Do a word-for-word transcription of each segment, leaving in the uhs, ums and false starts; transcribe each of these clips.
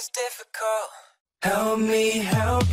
is difficult. Help me, help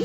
Oh,